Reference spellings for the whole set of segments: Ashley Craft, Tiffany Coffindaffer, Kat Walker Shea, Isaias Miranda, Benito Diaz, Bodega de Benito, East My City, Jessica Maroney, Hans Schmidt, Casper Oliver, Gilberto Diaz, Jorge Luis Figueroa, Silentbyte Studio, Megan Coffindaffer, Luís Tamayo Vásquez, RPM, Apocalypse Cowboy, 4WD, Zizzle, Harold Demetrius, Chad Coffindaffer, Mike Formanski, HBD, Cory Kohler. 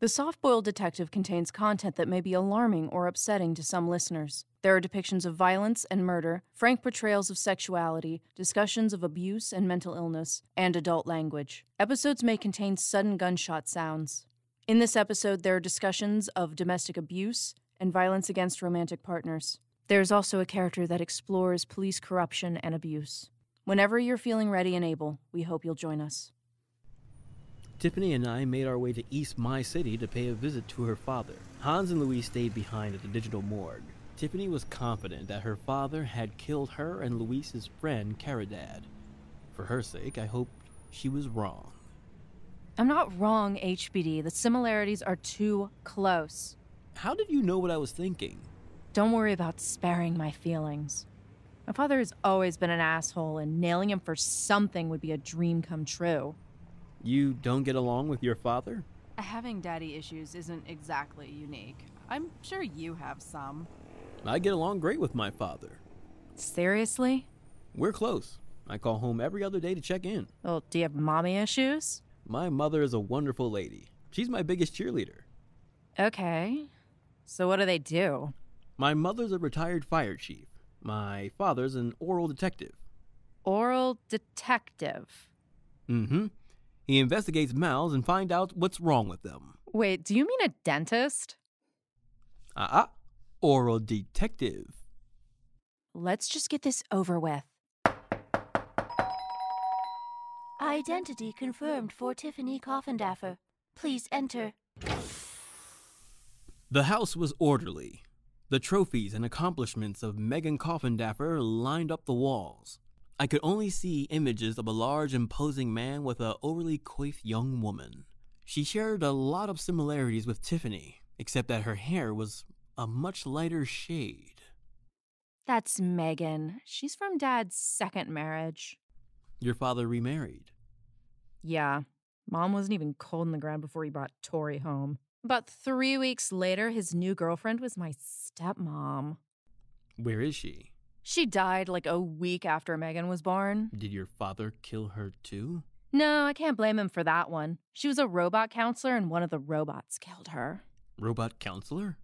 The Soft-Boiled Detective contains content that may be alarming or upsetting to some listeners. There are depictions of violence and murder, frank portrayals of sexuality, discussions of abuse and mental illness, and adult language. Episodes may contain sudden gunshot sounds. In this episode, there are discussions of domestic abuse and violence against romantic partners. There is also a character that explores police corruption and abuse. Whenever you're feeling ready and able, we hope you'll join us. Tiffany and I made our way to East My City to pay a visit to her father. Hans and Luis stayed behind at the digital morgue. Tiffany was confident that her father had killed her and Luis's friend, Caridad. For her sake, I hoped she was wrong. I'm not wrong, HBD. The similarities are too close. How did you know what I was thinking? Don't worry about sparing my feelings. My father has always been an asshole, and nailing him for something would be a dream come true. You don't get along with your father? Having daddy issues isn't exactly unique. I'm sure you have some. I get along great with my father. Seriously? We're close. I call home every other day to check in. Well, do you have mommy issues? My mother is a wonderful lady. She's my biggest cheerleader. Okay. So what do they do? My mother's a retired fire chief. My father's an oral detective. Oral detective? Mm-hmm. He investigates mouths and finds out what's wrong with them. Wait, do you mean a dentist? Uh-uh. Oral detective. Let's just get this over with. Identity confirmed for Tiffany Coffindaffer. Please enter. The house was orderly. The trophies and accomplishments of Megan Coffindaffer lined up the walls. I could only see images of a large, imposing man with an overly coiffed young woman. She shared a lot of similarities with Tiffany, except that her hair was a much lighter shade. That's Megan. She's from Dad's second marriage. Your father remarried? Yeah. Mom wasn't even cold in the ground before he brought Tori home. About 3 weeks later, his new girlfriend was my stepmom. Where is she? She died like a week after Megan was born. Did your father kill her too? No, I can't blame him for that one. She was a robot counselor and one of the robots killed her. Robot counselor?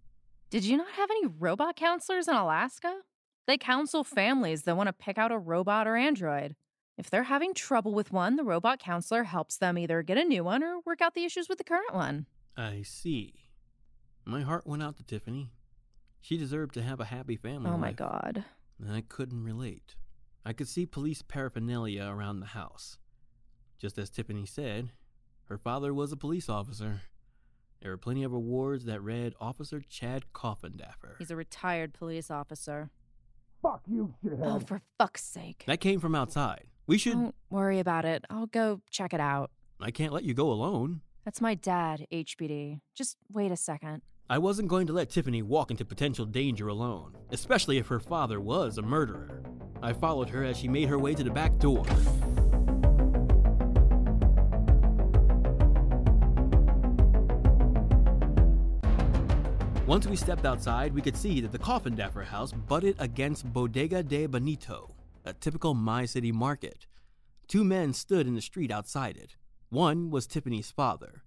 Did you not have any robot counselors in Alaska? They counsel families that want to pick out a robot or android. If they're having trouble with one, the robot counselor helps them either get a new one or work out the issues with the current one. I see. My heart went out to Tiffany. She deserved to have a happy family life. Oh my God. I couldn't relate. I could see police paraphernalia around the house. Just as Tiffany said, her father was a police officer. There were plenty of awards that read Officer Chad Coffindaffer. He's a retired police officer. Fuck you, shithead. Oh, for fuck's sake. That came from outside. We should... Don't worry about it. I'll go check it out. I can't let you go alone. That's my dad, HBD. Just wait a second. I wasn't going to let Tiffany walk into potential danger alone, especially if her father was a murderer. I followed her as she made her way to the back door. Once we stepped outside, we could see that the Coffindaffer house butted against Bodega de Benito, a typical My City market. Two men stood in the street outside it. One was Tiffany's father.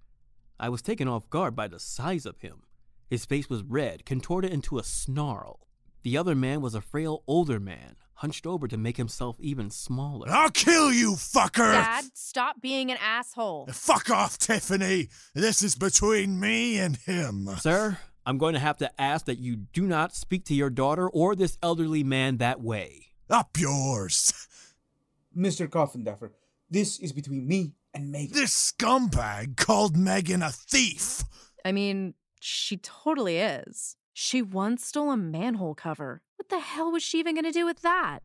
I was taken off guard by the size of him. His face was red, contorted into a snarl. The other man was a frail older man, hunched over to make himself even smaller. I'll kill you, fucker! Dad, stop being an asshole. Fuck off, Tiffany. This is between me and him. Sir? I'm going to have to ask that you do not speak to your daughter or this elderly man that way. Up yours. Mr. Coffindaffer, this is between me and Megan. This scumbag called Megan a thief. I mean, she totally is. She once stole a manhole cover. What the hell was she even going to do with that?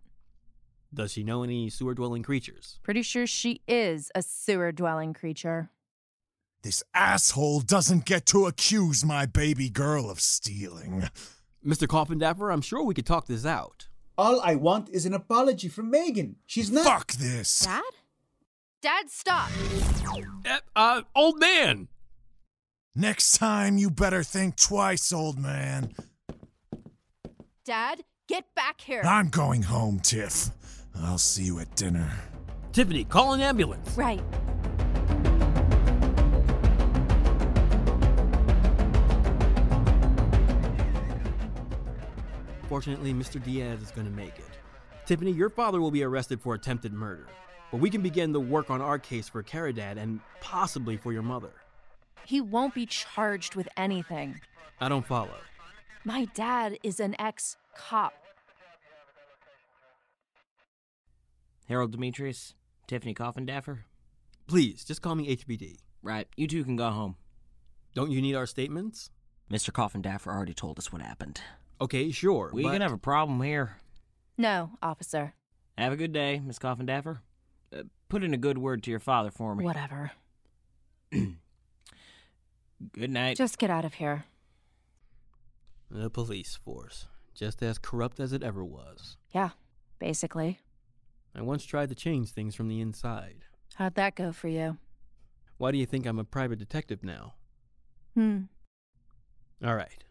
Does she know any sewer-dwelling creatures? Pretty sure she is a sewer-dwelling creature. This asshole doesn't get to accuse my baby girl of stealing. Mr. Coffindaffer, I'm sure we could talk this out. All I want is an apology from Megan. She's not— Fuck this! Dad? Dad, stop! Old man! Next time, you better think twice, old man. Dad, get back here. I'm going home, Tiff. I'll see you at dinner. Tiffany, call an ambulance. Right. Unfortunately, Mr. Diaz is going to make it. Tiffany, your father will be arrested for attempted murder, but we can begin the work on our case for Caridad and possibly for your mother. He won't be charged with anything. I don't follow. My dad is an ex-cop. Harold Demetrius, Tiffany Coffindaffer. Please, just call me HBD. Right, you two can go home. Don't you need our statements? Mr. Coffindaffer already told us what happened. Okay, sure, we can have a problem here. No, officer. Have a good day, Miss Coffindaffer. Put in a good word to your father for me. Whatever. Good night. Just get out of here. The police force. Just as corrupt as it ever was. Yeah, basically. I once tried to change things from the inside. How'd that go for you? Why do you think I'm a private detective now? All right.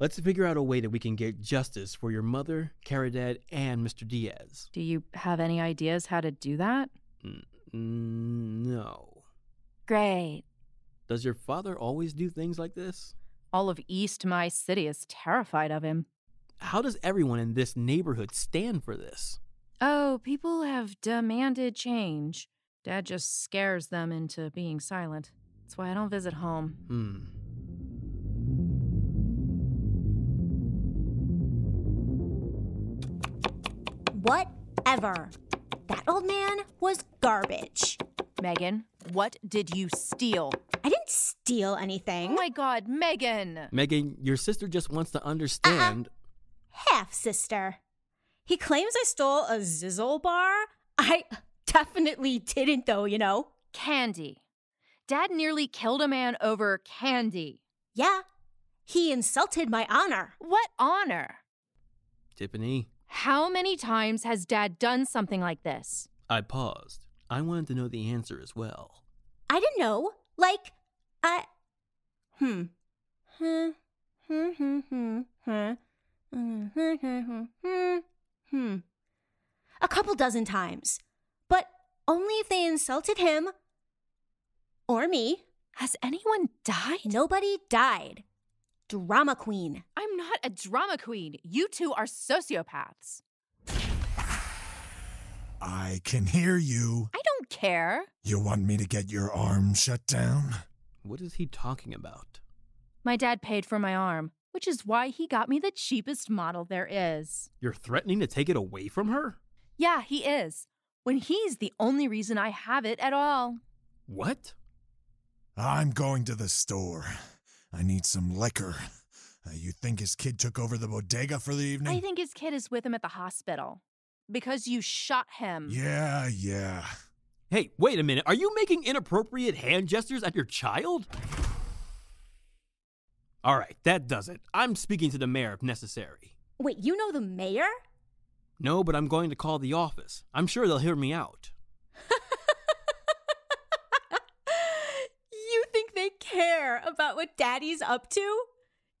Let's figure out a way that we can get justice for your mother, Caridad, and Mr. Diaz. Do you have any ideas how to do that? No. Great. Does your father always do things like this? All of East My City is terrified of him. How does everyone in this neighborhood stand for this? Oh, people have demanded change. Dad just scares them into being silent. That's why I don't visit home. Whatever. That old man was garbage. Megan, what did you steal? I didn't steal anything. Oh my God, Megan! Megan, your sister just wants to understand. Half-sister. He claims I stole a Zizzle bar. I definitely didn't, though, you know. Candy. Dad nearly killed a man over candy. Yeah. He insulted my honor. What honor? Tiffany. How many times has Dad done something like this? I paused. I wanted to know the answer as well. I didn't know. Like, a couple dozen times. But only if they insulted him. Or me. Has anyone died? Nobody died. Drama queen. I'm not a drama queen. You two are sociopaths. I can hear you. I don't care. You want me to get your arm shut down? What is he talking about? My dad paid for my arm, which is why he got me the cheapest model there is. You're threatening to take it away from her? Yeah, he is. When he's the only reason I have it at all. What? I'm going to the store. I need some liquor. You think his kid took over the bodega for the evening? I think his kid is with him at the hospital. Because you shot him. Yeah. Hey, wait a minute. Are you making inappropriate hand gestures at your child? All right, that does it. I'm speaking to the mayor if necessary. Wait, you know the mayor? No, but I'm going to call the office. I'm sure they'll hear me out. You think they care about what Daddy's up to?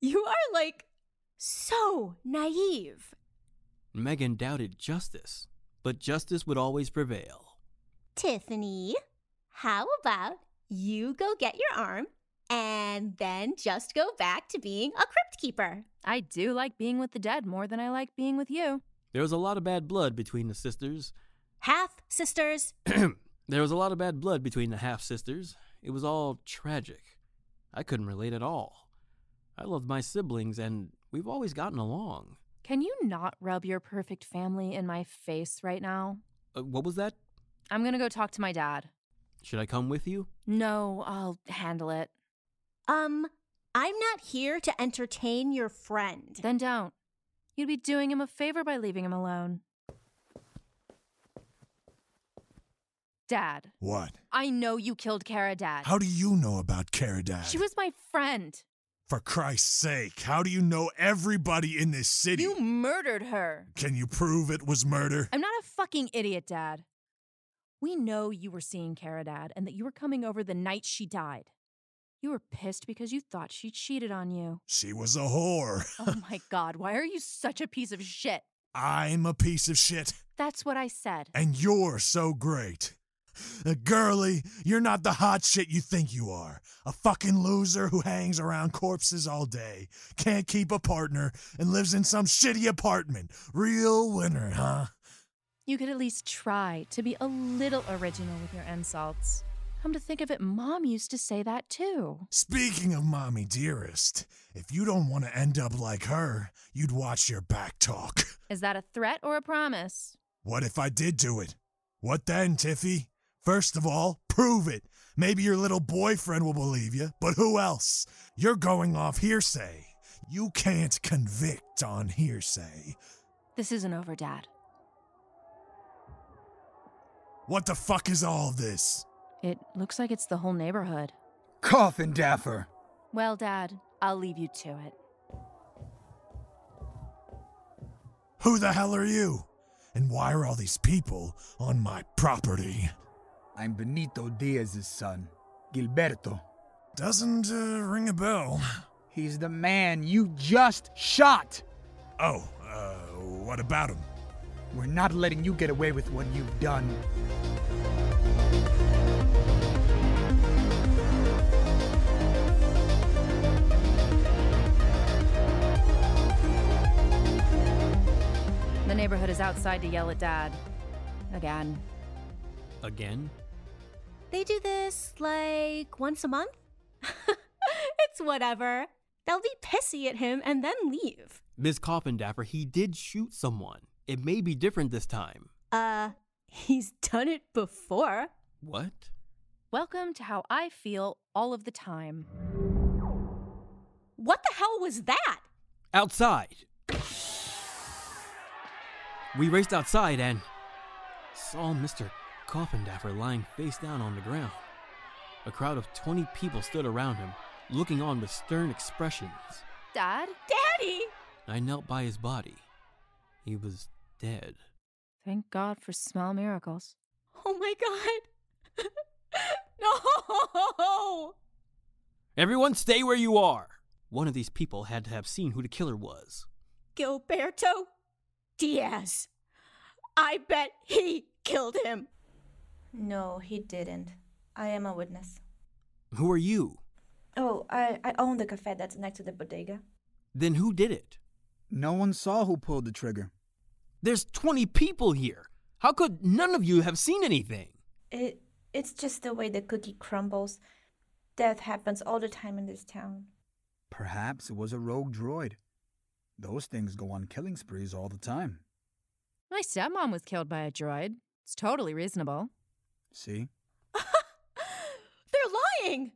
You are, like, so naive. Megan doubted justice, but justice would always prevail. Tiffany, how about you go get your arm and then just go back to being a crypt keeper? I do like being with the dead more than I like being with you. There was a lot of bad blood between the sisters. Half-sisters. There was a lot of bad blood between the half-sisters. It was all tragic. I couldn't relate at all. I loved my siblings, and we've always gotten along. Can you not rub your perfect family in my face right now? What was that? I'm gonna go talk to my dad. Should I come with you? No, I'll handle it. I'm not here to entertain your friend. Then don't. You'd be doing him a favor by leaving him alone. Dad. What? I know you killed Caridad. How do you know about Caridad? She was my friend. For Christ's sake, how do you know everybody in this city? You murdered her. Can you prove it was murder? I'm not a fucking idiot, Dad. We know you were seeing Caridad and that you were coming over the night she died. You were pissed because you thought she cheated on you. She was a whore. Oh my God, why are you such a piece of shit? I'm a piece of shit. That's what I said. And you're so great. Girlie, you're not the hot shit you think you are. A fucking loser who hangs around corpses all day, can't keep a partner, and lives in some shitty apartment. Real winner, huh? You could at least try to be a little original with your insults. Come to think of it, Mom used to say that too. Speaking of Mommy Dearest, if you don't want to end up like her, you'd watch your back talk. Is that a threat or a promise? What if I did do it? What then, Tiffy? First of all, prove it. Maybe your little boyfriend will believe you, but who else? You're going off hearsay. You can't convict on hearsay. This isn't over, Dad. What the fuck is all this? It looks like it's the whole neighborhood. Coffindaffer! Well, Dad, I'll leave you to it. Who the hell are you? And why are all these people on my property? I'm Benito Diaz's son, Gilberto. Doesn't ring a bell. He's the man you just shot! Oh, what about him? We're not letting you get away with what you've done. The neighborhood is outside to yell at Dad. Again. Again? They do this, like, once a month? It's whatever. They'll be pissy at him and then leave. Ms. Coffindaffer, he did shoot someone. It may be different this time. He's done it before. What? Welcome to how I feel all of the time. What the hell was that? Outside. We raced outside and saw Mr. Coffindaffer lying face down on the ground. A crowd of 20 people stood around him, looking on with stern expressions. Dad? Daddy! I knelt by his body. He was dead. Thank God for small miracles. Oh my God! No! Everyone stay where you are! One of these people had to have seen who the killer was. Gilberto Diaz. I bet he killed him. No, he didn't. I am a witness. Who are you? Oh, I own the cafe that's next to the bodega. Then who did it? No one saw who pulled the trigger. There's 20 people here. How could none of you have seen anything? It's just the way the cookie crumbles. Death happens all the time in this town. Perhaps it was a rogue droid. Those things go on killing sprees all the time. My stepmom was killed by a droid. It's totally reasonable. See? They're lying!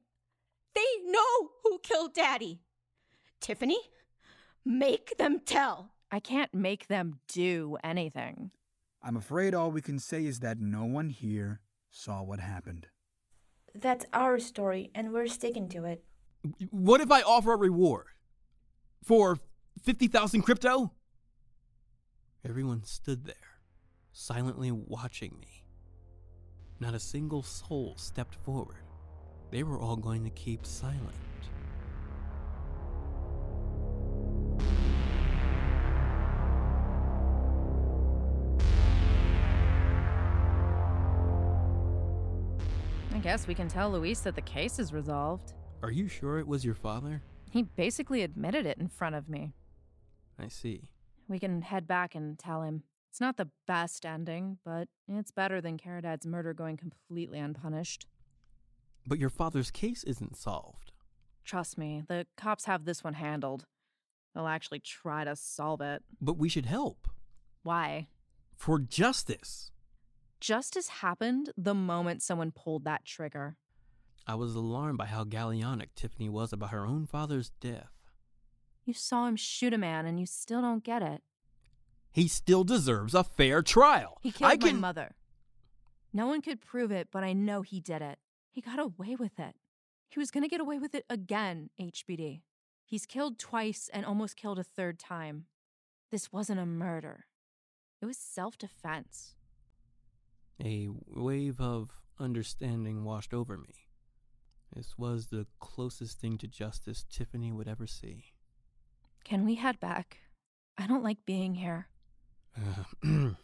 They know who killed Daddy. Tiffany, make them tell. I can't make them do anything. I'm afraid all we can say is that no one here saw what happened. That's our story, and we're sticking to it. What if I offer a reward? For 50,000 crypto? Everyone stood there, silently watching me. Not a single soul stepped forward. They were all going to keep silent. I guess we can tell Luis that the case is resolved. Are you sure it was your father? He basically admitted it in front of me. I see. We can head back and tell him. It's not the best ending, but it's better than Caridad's murder going completely unpunished. But your father's case isn't solved. Trust me, the cops have this one handled. They'll actually try to solve it. But we should help. Why? For justice. Justice happened the moment someone pulled that trigger. I was alarmed by how gallionic Tiffany was about her own father's death. You saw him shoot a man, and you still don't get it. He still deserves a fair trial. He killed my mother. No one could prove it, but I know he did it. He got away with it. He was going to get away with it again, HBD. He's killed twice and almost killed a third time. This wasn't a murder. It was self-defense. A wave of understanding washed over me. This was the closest thing to justice Tiffany would ever see. Can we head back? I don't like being here. Do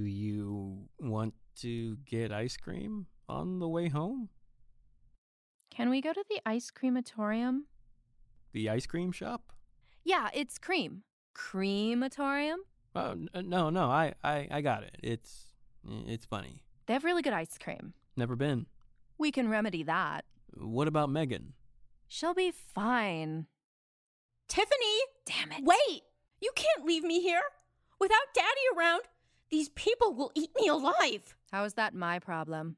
you want to get ice cream on the way home? Can we go to the ice creamatorium? The ice cream shop? Yeah, it's cream. Creamatorium? Oh, no, I got it. It's funny. They have really good ice cream. Never been. We can remedy that. What about Megan? She'll be fine. Tiffany! Damn it. Wait! You can't leave me here. Without Daddy around, these people will eat me alive. How is that my problem?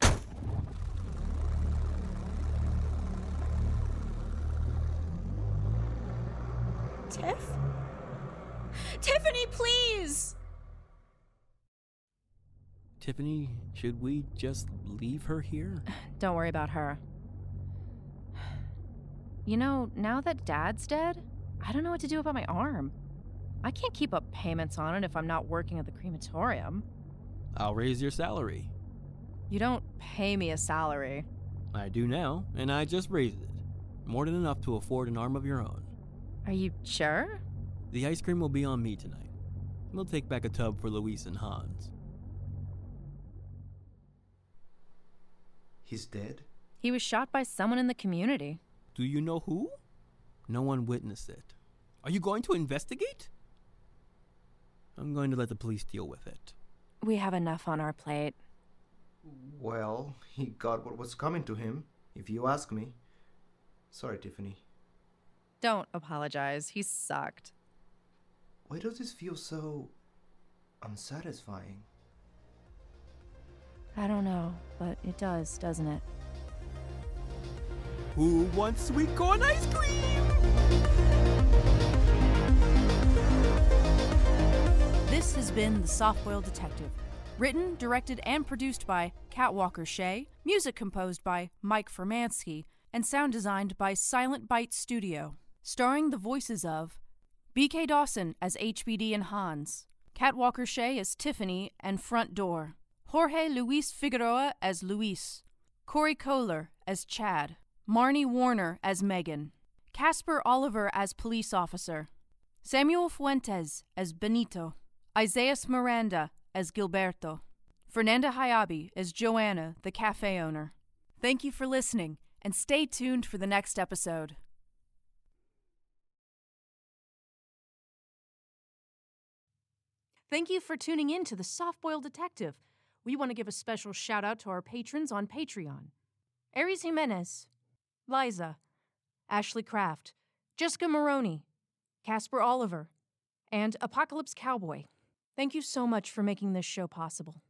Tiff? Tiffany, please! Tiffany, should we just leave her here? Don't worry about her. You know, now that Dad's dead, I don't know what to do about my arm. I can't keep up payments on it if I'm not working at the crematorium. I'll raise your salary. You don't pay me a salary. I do now, and I just raised it. More than enough to afford an arm of your own. Are you sure? The ice cream will be on me tonight. We'll take back a tub for Luis and Hans. He's dead? He was shot by someone in the community. Do you know who? No one witnessed it. Are you going to investigate? I'm going to let the police deal with it. We have enough on our plate. Well, he got what was coming to him, if you ask me. Sorry, Tiffany. Don't apologize. He sucked. Why does this feel so unsatisfying? I don't know, but it does, doesn't it? Who wants sweet corn ice cream? This has been The Soft-Boiled Detective. Written, directed, and produced by Kat Walker Shea. Music composed by Mike Formanski. And sound designed by Silentbyte Studio. Starring the voices of B.K. Dawson as HBD and Hans. Kat Walker Shea as Tiffany and Front Door. Jorge Luis Figueroa as Luis. Cory Kohler as Chad. Marnie Warner as Megan. Casper Oliver as police officer. Samuel Fuentes as Benito. Isaias Miranda as Gilberto. Fernanda Haiabe as Joanna, the cafe owner. Thank you for listening, and stay tuned for the next episode. Thank you for tuning in to The Soft-Boiled Detective. We want to give a special shout-out to our patrons on Patreon. Aries Jimenez, Liza, Ashley Craft, Jessica Maroney, Casper Oliver, and Apocalypse Cowboy. Thank you so much for making this show possible.